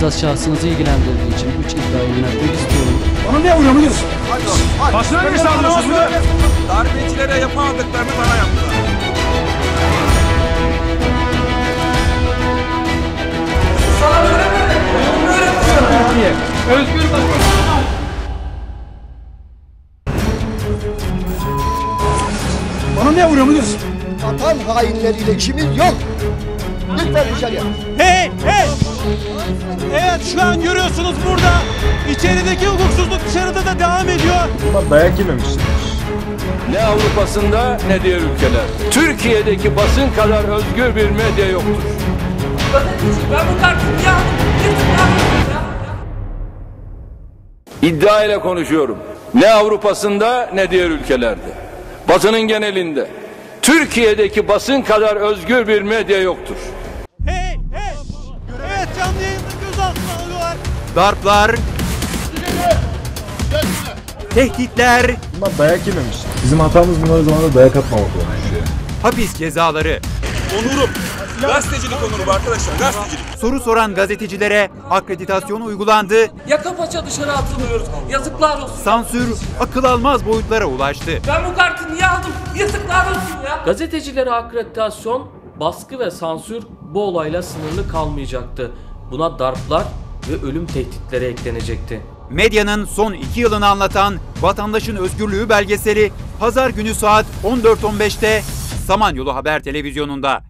bizzat şahsınızı ilgilendirdiği için 3 iddiayı yöneltmek istiyorum. Bana niye uğramıyorsun? Başına ne sağlıyorsun? Darbecilere yapamadıklarını bana yaptılar. Sana öğretmedim. Özgür basın. Bana niye uğramıyorsun? Vatan hainleriyle işimiz yok. Lütfen içeriye. Hey! Hey! Evet, şu an görüyorsunuz burada. İçerideki hukuksuzluk dışarıda da devam ediyor. Bunlar dayak yememişsiniz. Ne Avrupa'sında ne diğer ülkeler. Türkiye'deki basın kadar özgür bir medya yoktur. Ben bu kartımı aldım. İddia ile konuşuyorum. Ne Avrupa'sında ne diğer ülkelerde. Basının genelinde. Türkiye'deki basın kadar özgür bir medya yoktur. Hey! Hey! Evet, canlı yayında gözaltına alıyorlar. Darplar. Tehditler. Bunlar dayak yememiş. Bizim hatamız bunları zamanında dayak atmamak olmuş. Hapis cezaları. Onurum. Gazetecilik onurum arkadaşlar. Gazetecilik. Soru soran gazetecilere akreditasyon uygulandı. Yaka paça dışarı atılıyoruz. Yazıklar olsun. Sansür akıl almaz boyutlara ulaştı. Ben bu kartı niye aldım? Yazıklar olsun ya. Gazetecilere akreditasyon, baskı ve sansür bu olayla sınırlı kalmayacaktı. Buna darplar ve ölüm tehditleri eklenecekti. Medyanın son 2 yılını anlatan Vatandaşın Özgürlüğü belgeseli pazar günü saat 14.15'te Samanyolu Haber Televizyonu'nda.